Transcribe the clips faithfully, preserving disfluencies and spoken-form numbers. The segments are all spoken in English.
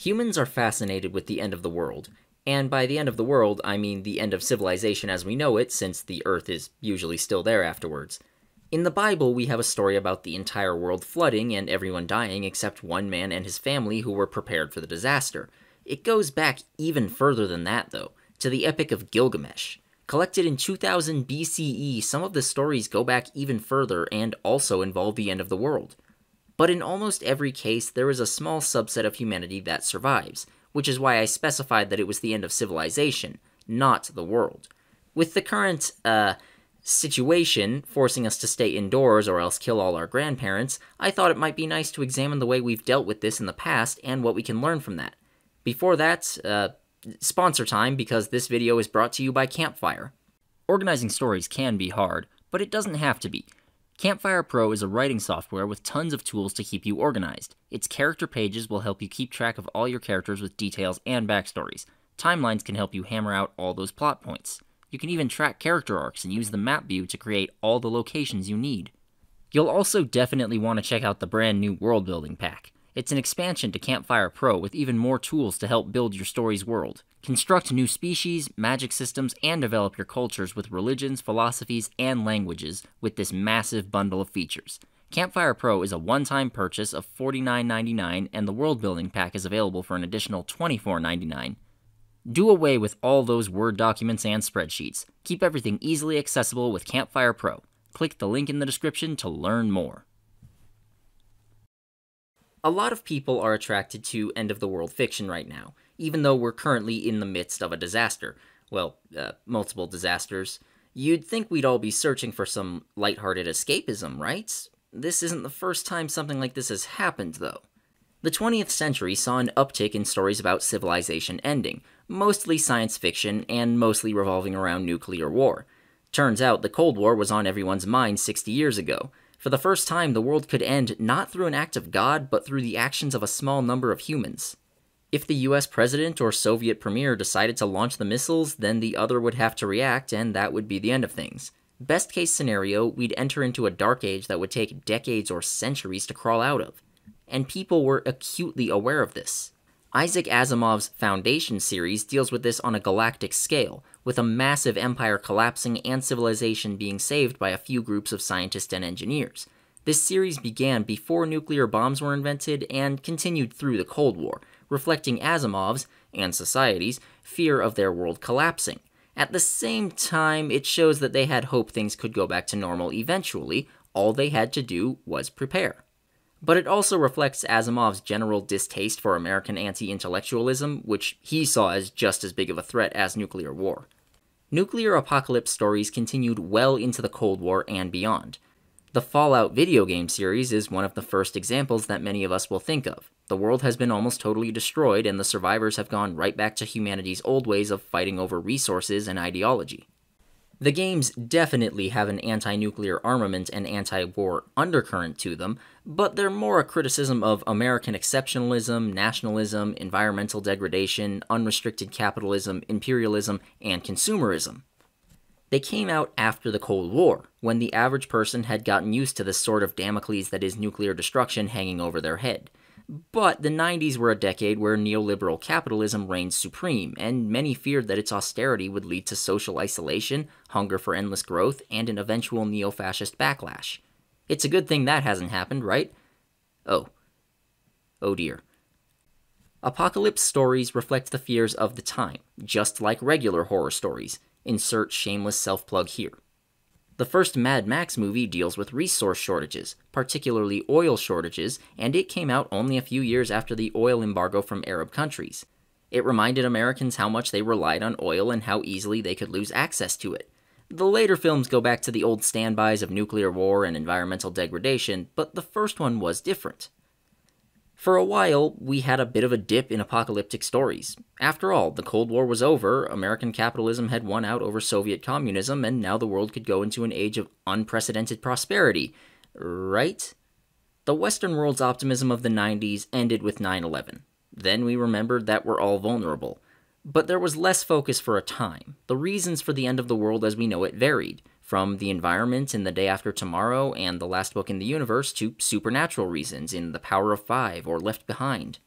Humans are fascinated with the end of the world, and by the end of the world, I mean the end of civilization as we know it, since the Earth is usually still there afterwards. In the Bible, we have a story about the entire world flooding and everyone dying except one man and his family who were prepared for the disaster. It goes back even further than that, though, to the Epic of Gilgamesh. Collected in two thousand B C E, some of the stories go back even further and also involve the end of the world. But in almost every case, there is a small subset of humanity that survives, which is why I specified that it was the end of civilization, not the world. With the current, uh, situation forcing us to stay indoors or else kill all our grandparents, I thought it might be nice to examine the way we've dealt with this in the past and what we can learn from that. Before that, uh, sponsor time, because this video is brought to you by Campfire. Organizing stories can be hard, but it doesn't have to be. Campfire Pro is a writing software with tons of tools to keep you organized. Its character pages will help you keep track of all your characters with details and backstories. Timelines can help you hammer out all those plot points. You can even track character arcs and use the map view to create all the locations you need. You'll also definitely want to check out the brand new World Building Pack. It's an expansion to Campfire Pro with even more tools to help build your story's world. Construct new species, magic systems, and develop your cultures with religions, philosophies, and languages with this massive bundle of features. Campfire Pro is a one-time purchase of forty-nine ninety-nine, and the World Building Pack is available for an additional twenty-four ninety-nine. Do away with all those Word documents and spreadsheets. Keep everything easily accessible with Campfire Pro. Click the link in the description to learn more. A lot of people are attracted to end-of-the-world fiction right now, even though we're currently in the midst of a disaster. Well, uh, multiple disasters. You'd think we'd all be searching for some lighthearted escapism, right? This isn't the first time something like this has happened, though. The twentieth century saw an uptick in stories about civilization ending, mostly science fiction and mostly revolving around nuclear war. Turns out the Cold War was on everyone's mind sixty years ago. For the first time, the world could end not through an act of God, but through the actions of a small number of humans. If the U S president or Soviet premier decided to launch the missiles, then the other would have to react, and that would be the end of things. Best case scenario, we'd enter into a dark age that would take decades or centuries to crawl out of. And people were acutely aware of this. Isaac Asimov's Foundation series deals with this on a galactic scale, with a massive empire collapsing and civilization being saved by a few groups of scientists and engineers. This series began before nuclear bombs were invented and continued through the Cold War, reflecting Asimov's, and society's, fear of their world collapsing. At the same time, it shows that they had hope things could go back to normal eventually. All they had to do was prepare. But it also reflects Asimov's general distaste for American anti-intellectualism, which he saw as just as big of a threat as nuclear war. Nuclear apocalypse stories continued well into the Cold War and beyond. The Fallout video game series is one of the first examples that many of us will think of. The world has been almost totally destroyed, and the survivors have gone right back to humanity's old ways of fighting over resources and ideology. The games definitely have an anti-nuclear armament and anti-war undercurrent to them, but they're more a criticism of American exceptionalism, nationalism, environmental degradation, unrestricted capitalism, imperialism, and consumerism. They came out after the Cold War, when the average person had gotten used to the sword of Damocles that is nuclear destruction hanging over their head. But the nineties were a decade where neoliberal capitalism reigned supreme, and many feared that its austerity would lead to social isolation, hunger for endless growth, and an eventual neo-fascist backlash. It's a good thing that hasn't happened, right? Oh. Oh dear. Apocalypse stories reflect the fears of the time, just like regular horror stories. Insert shameless self-plug here. The first Mad Max movie deals with resource shortages, particularly oil shortages, and it came out only a few years after the oil embargo from Arab countries. It reminded Americans how much they relied on oil and how easily they could lose access to it. The later films go back to the old standbys of nuclear war and environmental degradation, but the first one was different. For a while, we had a bit of a dip in apocalyptic stories. After all, the Cold War was over, American capitalism had won out over Soviet communism, and now the world could go into an age of unprecedented prosperity. Right? The Western world's optimism of the nineties ended with nine eleven. Then we remembered that we're all vulnerable. But there was less focus for a time. The reasons for the end of the world as we know it varied, from the environment in The Day After Tomorrow and The Last Book in the Universe to supernatural reasons in The Power of Five or Left Behind.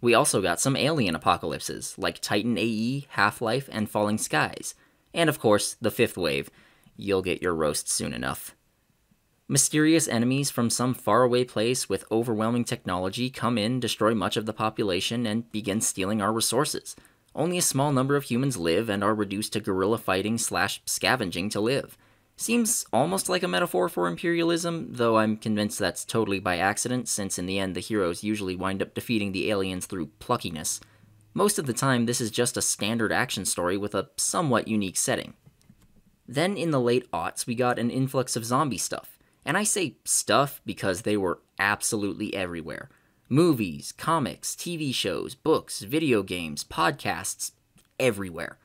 We also got some alien apocalypses, like Titan A E, Half-Life, and Falling Skies. And of course, The Fifth Wave. You'll get your roast soon enough. Mysterious enemies from some faraway place with overwhelming technology come in, destroy much of the population, and begin stealing our resources. Only a small number of humans live and are reduced to guerrilla fighting slash scavenging to live. Seems almost like a metaphor for imperialism, though I'm convinced that's totally by accident, since in the end the heroes usually wind up defeating the aliens through pluckiness. Most of the time this is just a standard action story with a somewhat unique setting. Then in the late aughts we got an influx of zombie stuff. And I say stuff because they were absolutely everywhere. Movies, comics, T V shows, books, video games, podcasts, everywhere.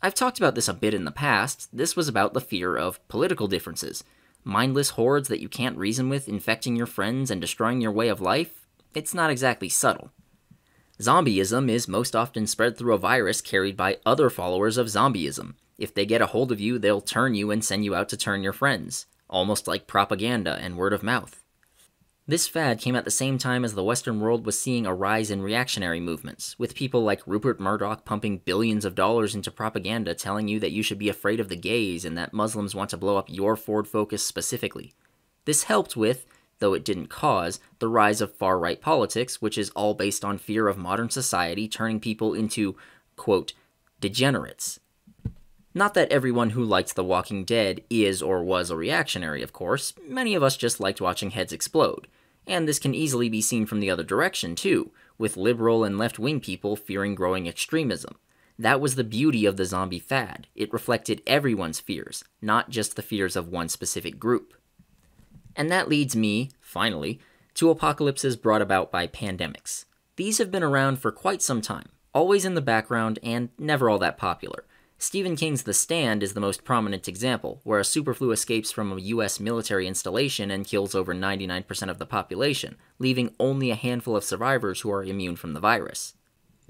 I've talked about this a bit in the past. This was about the fear of political differences. Mindless hordes that you can't reason with infecting your friends and destroying your way of life? It's not exactly subtle. Zombieism is most often spread through a virus carried by other followers of zombieism. If they get a hold of you, they'll turn you and send you out to turn your friends. Almost like propaganda and word of mouth. This fad came at the same time as the Western world was seeing a rise in reactionary movements, with people like Rupert Murdoch pumping billions of dollars into propaganda telling you that you should be afraid of the gays and that Muslims want to blow up your Ford Focus specifically. This helped with, though it didn't cause, the rise of far-right politics, which is all based on fear of modern society turning people into, quote, degenerates. Not that everyone who liked The Walking Dead is or was a reactionary, of course. Many of us just liked watching heads explode. And this can easily be seen from the other direction, too, with liberal and left-wing people fearing growing extremism. That was the beauty of the zombie fad. It reflected everyone's fears, not just the fears of one specific group. And that leads me, finally, to apocalypses brought about by pandemics. These have been around for quite some time, always in the background and never all that popular. Stephen King's The Stand is the most prominent example, where a superflu escapes from a U S military installation and kills over ninety-nine percent of the population, leaving only a handful of survivors who are immune from the virus.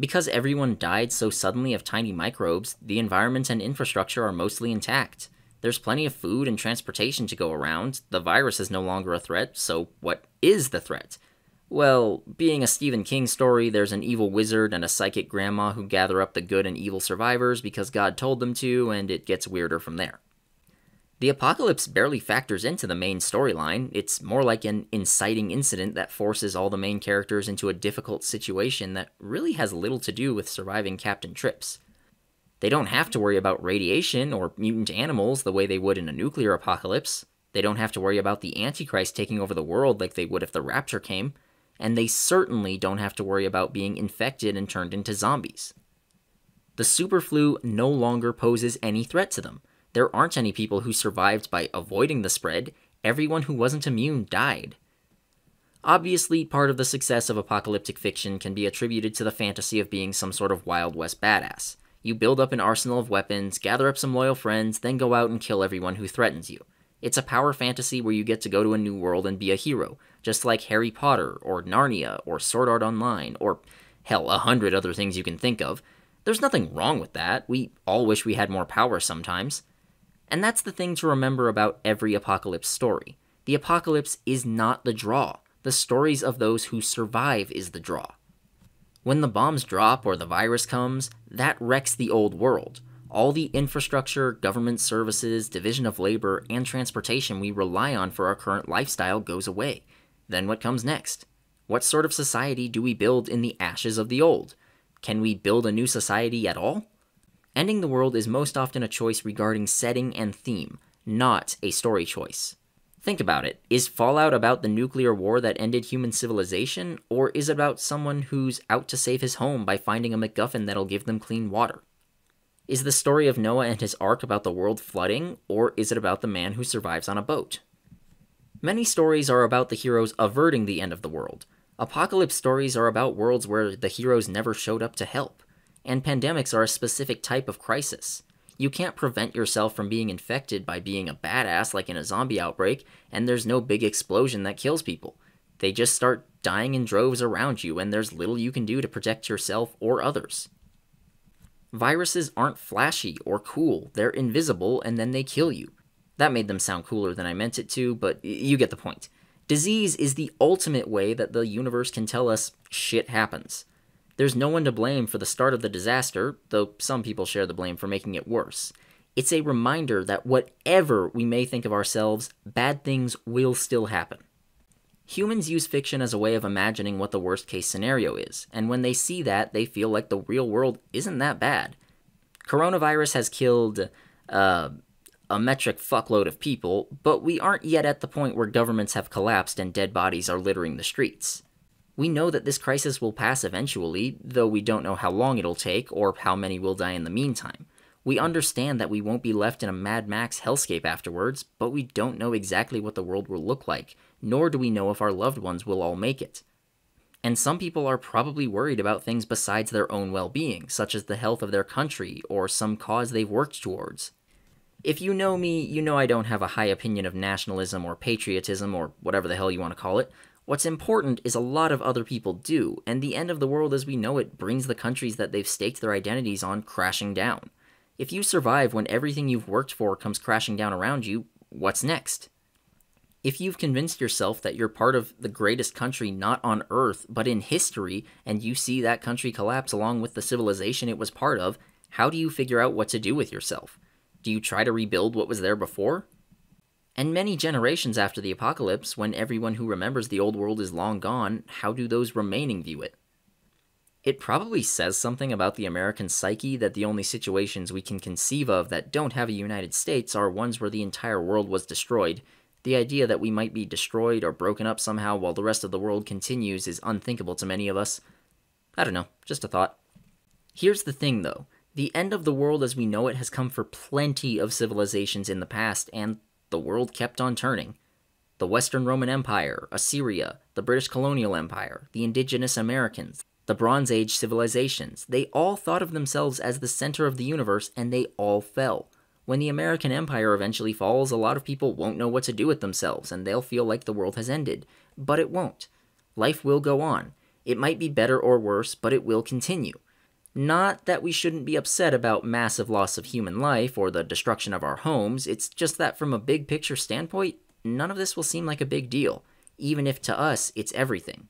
Because everyone died so suddenly of tiny microbes, the environment and infrastructure are mostly intact. There's plenty of food and transportation to go around, the virus is no longer a threat, so what is the threat? Well, being a Stephen King story, there's an evil wizard and a psychic grandma who gather up the good and evil survivors because God told them to, and it gets weirder from there. The apocalypse barely factors into the main storyline. It's more like an inciting incident that forces all the main characters into a difficult situation that really has little to do with surviving Captain Trips. They don't have to worry about radiation or mutant animals the way they would in a nuclear apocalypse. They don't have to worry about the Antichrist taking over the world like they would if the rapture came. And they certainly don't have to worry about being infected and turned into zombies. The superflu no longer poses any threat to them. There aren't any people who survived by avoiding the spread. Everyone who wasn't immune died. Obviously, part of the success of apocalyptic fiction can be attributed to the fantasy of being some sort of Wild West badass. You build up an arsenal of weapons, gather up some loyal friends, then go out and kill everyone who threatens you. It's a power fantasy where you get to go to a new world and be a hero, just like Harry Potter, or Narnia, or Sword Art Online, or, hell, a hundred other things you can think of. There's nothing wrong with that. We all wish we had more power sometimes. And that's the thing to remember about every apocalypse story. The apocalypse is not the draw. The stories of those who survive is the draw. When the bombs drop or the virus comes, that wrecks the old world. All the infrastructure, government services, division of labor, and transportation we rely on for our current lifestyle goes away. Then what comes next? What sort of society do we build in the ashes of the old? Can we build a new society at all? Ending the world is most often a choice regarding setting and theme, not a story choice. Think about it. Is Fallout about the nuclear war that ended human civilization, or is it about someone who's out to save his home by finding a MacGuffin that'll give them clean water? Is the story of Noah and his ark about the world flooding, or is it about the man who survives on a boat? Many stories are about the heroes averting the end of the world. Apocalypse stories are about worlds where the heroes never showed up to help. And pandemics are a specific type of crisis. You can't prevent yourself from being infected by being a badass like in a zombie outbreak, and there's no big explosion that kills people. They just start dying in droves around you, and there's little you can do to protect yourself or others. Viruses aren't flashy or cool, they're invisible and then they kill you. That made them sound cooler than I meant it to, but you get the point. Disease is the ultimate way that the universe can tell us shit happens. There's no one to blame for the start of the disaster, though some people share the blame for making it worse. It's a reminder that whatever we may think of ourselves, bad things will still happen. Humans use fiction as a way of imagining what the worst-case scenario is, and when they see that, they feel like the real world isn't that bad. Coronavirus has killed uh, a metric fuckload of people, but we aren't yet at the point where governments have collapsed and dead bodies are littering the streets. We know that this crisis will pass eventually, though we don't know how long it'll take or how many will die in the meantime. We understand that we won't be left in a Mad Max hellscape afterwards, but we don't know exactly what the world will look like, nor do we know if our loved ones will all make it. And some people are probably worried about things besides their own well-being, such as the health of their country or some cause they've worked towards. If you know me, you know I don't have a high opinion of nationalism or patriotism or whatever the hell you want to call it. What's important is a lot of other people do, and the end of the world as we know it brings the countries that they've staked their identities on crashing down. If you survive when everything you've worked for comes crashing down around you, what's next? If you've convinced yourself that you're part of the greatest country not on Earth, but in history, and you see that country collapse along with the civilization it was part of, how do you figure out what to do with yourself? Do you try to rebuild what was there before? And many generations after the apocalypse, when everyone who remembers the old world is long gone, how do those remaining view it? It probably says something about the American psyche that the only situations we can conceive of that don't have a United States are ones where the entire world was destroyed. The idea that we might be destroyed or broken up somehow while the rest of the world continues is unthinkable to many of us. I don't know, just a thought. Here's the thing though, the end of the world as we know it has come for plenty of civilizations in the past, and the world kept on turning. The Western Roman Empire, Assyria, the British colonial empire, the indigenous Americans, the Bronze Age civilizations, they all thought of themselves as the center of the universe, and they all fell. When the American Empire eventually falls, a lot of people won't know what to do with themselves, and they'll feel like the world has ended. But it won't. Life will go on. It might be better or worse, but it will continue. Not that we shouldn't be upset about massive loss of human life or the destruction of our homes, it's just that from a big picture standpoint, none of this will seem like a big deal, even if to us it's everything.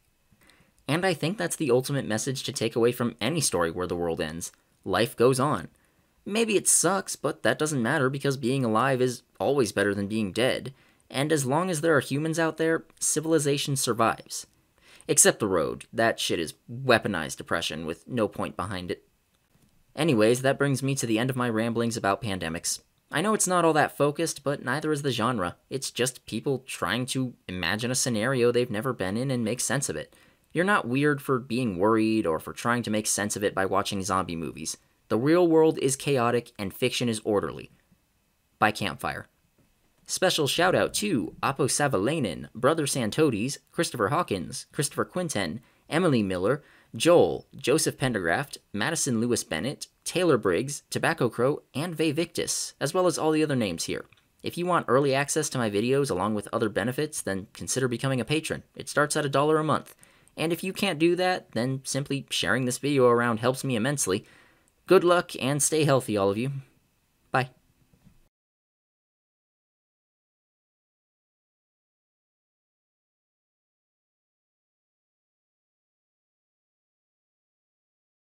And I think that's the ultimate message to take away from any story where the world ends. Life goes on. Maybe it sucks, but that doesn't matter because being alive is always better than being dead. And as long as there are humans out there, civilization survives. Except The Road. That shit is weaponized depression with no point behind it. Anyways, that brings me to the end of my ramblings about pandemics. I know it's not all that focused, but neither is the genre. It's just people trying to imagine a scenario they've never been in and make sense of it. You're not weird for being worried or for trying to make sense of it by watching zombie movies. The real world is chaotic and fiction is orderly. By Campfire. Special shout out to Apo Savalainen, Brother Santodis, Christopher Hawkins, Christopher Quinten, Emily Miller, Joel, Joseph Pendergraft, Madison Lewis Bennett, Taylor Briggs, Tobacco Crow, and Ve Victus, as well as all the other names here. If you want early access to my videos along with other benefits, then consider becoming a patron. It starts at a dollar a month. And if you can't do that, then simply sharing this video around helps me immensely. Good luck and stay healthy, all of you.